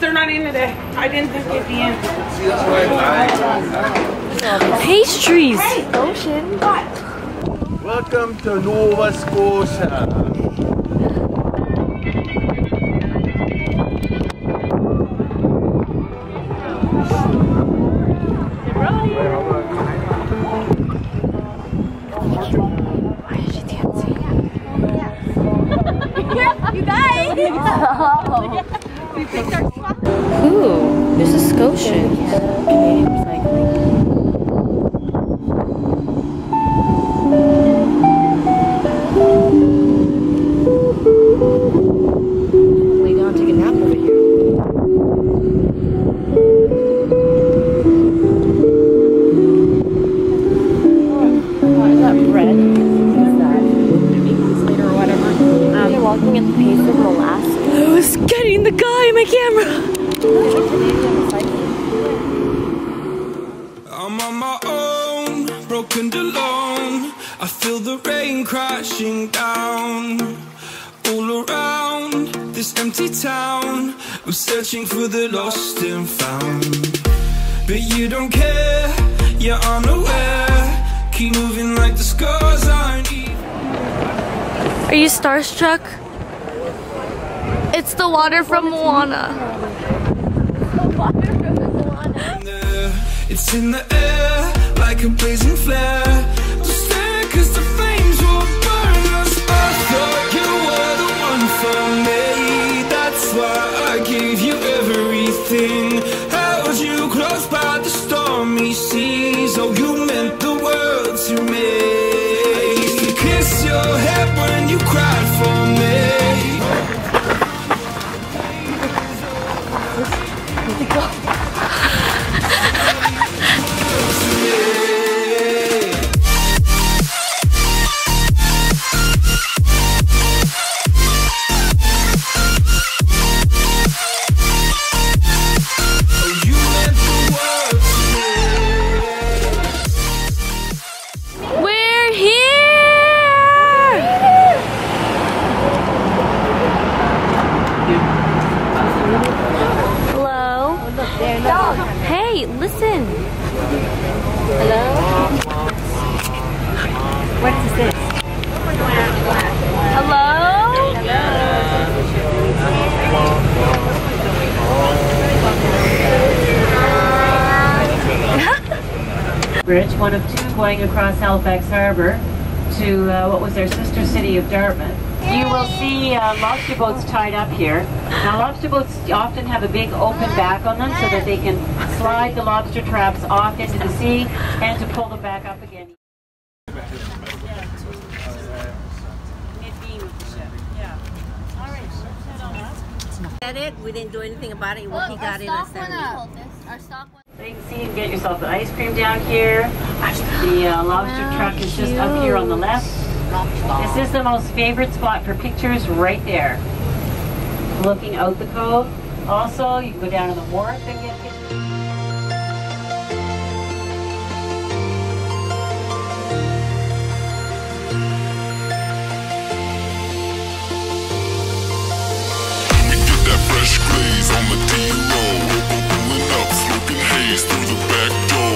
They're not in today. I didn't think they'd be in. Pastries. Ocean. What? Welcome to Nova Scotia. Ooh, this is Scotian. Canadian recycling. Lay down, take a nap over here. What is that bread? It's later or whatever. You're walking at the pace of the last. I was getting the guy in my camera. I'm on my own, broken alone. I feel the rain crashing down all around this empty town. I'm searching for the lost and found, but you don't care, you're unaware. Keep moving like the scars aren't even. Are you starstruck? It's the water from Moana. It's in the air, like a blazing flare. Just stare, cause the flames will burn us. I thought you were the one for me. That's why I gave you everything. Held you close by the stormy seas. Oh, you meant the world to me. Kiss your head when you cried for me. Oh. Bridge, one of two going across Halifax Harbor to what was their sister city of Dartmouth. You will see lobster boats tied up here. Now lobster boats often have a big open back on them so that they can slide the lobster traps off into the sea and to pull them back up again. We didn't do anything about it. Well, he got in a second. You can see you can get yourself an ice cream down here. The lobster truck is just up here on the left. This is the most favorite spot for pictures right there. Looking out the cove. Also, you can go down to the wharf and get pictures. Back door.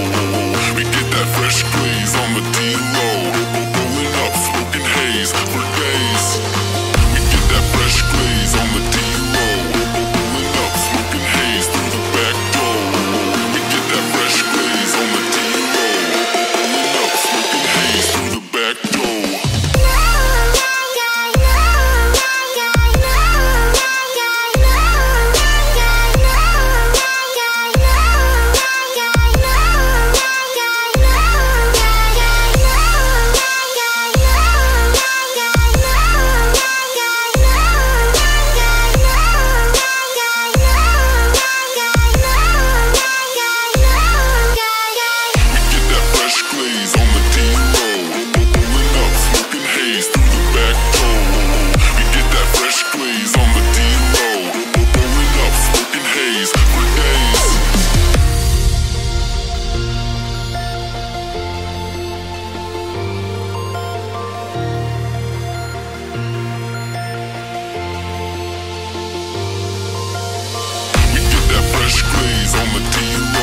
Keys on the D-roll.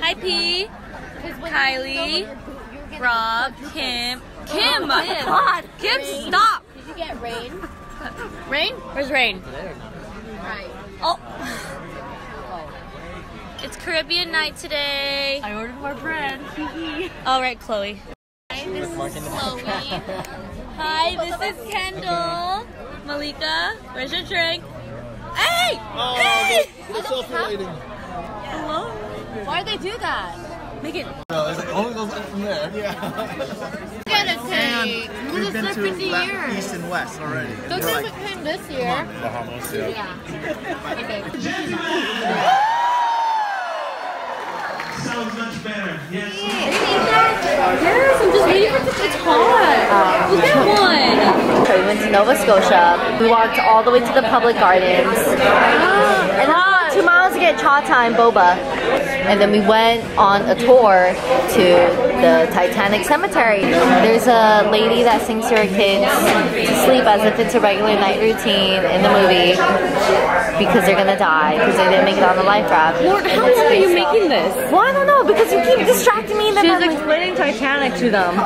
Hi, P, Kylie, Rob, Kim! Oh my God! Kim, rain. Stop! Did you get rain? Rain? Where's rain? Right. Oh! It's Caribbean night today! I ordered more bread. Alright, Chloe. Hi, this is Chloe. Hi, this is Kendall. Malika, where's your drink? Hey! Oh, hey! It's self-relating. Hello? Why'd they do that? Make it. No, it only goes up from there. Yeah. We've been to left, east, and west already. Don't you think we came this year? On, Bahamas, yeah. Sounds much better. Yes. Yes, I'm just waiting for it to get hot. Look at one. So we went to Nova Scotia. We walked all the way to the Public Gardens. And I 2 miles to get Cha Time boba, and then we went on a tour to the Titanic cemetery. There's a lady that sings to her kids to sleep as if it's a regular night routine in the movie because they're gonna die because they didn't make it on the life raft. Lord, how long are you making this? Well, I don't know, because you keep distracting me. She's explaining Titanic to them.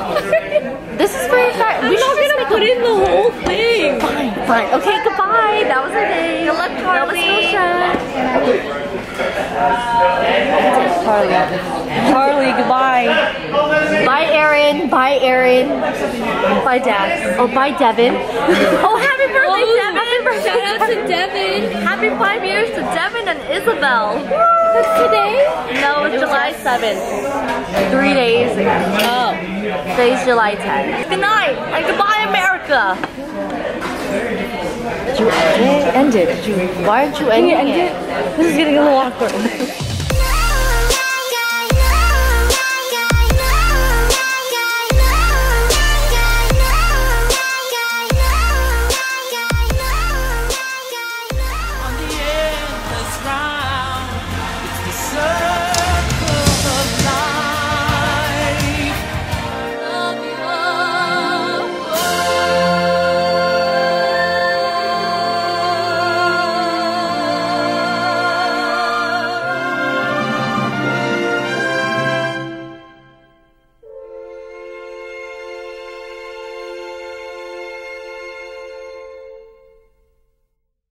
This is very hard. We're not gonna put in the whole thing. Fine, fine. Okay, goodbye. That was our day. Good luck, Carly. Charlie, goodbye. Bye, Aaron. Bye, Aaron. Bye, Dad. Oh, bye, Devin. Oh, happy birthday, Devin. Happy birthday. Shout out to Devin. Happy 5 years to Devin and Isabel. That's today? No, it's July 7th. 3 days ago. Oh. Today's July 10th. Good night and goodbye, America. You ended. Why aren't you ending it? This is getting a little awkward.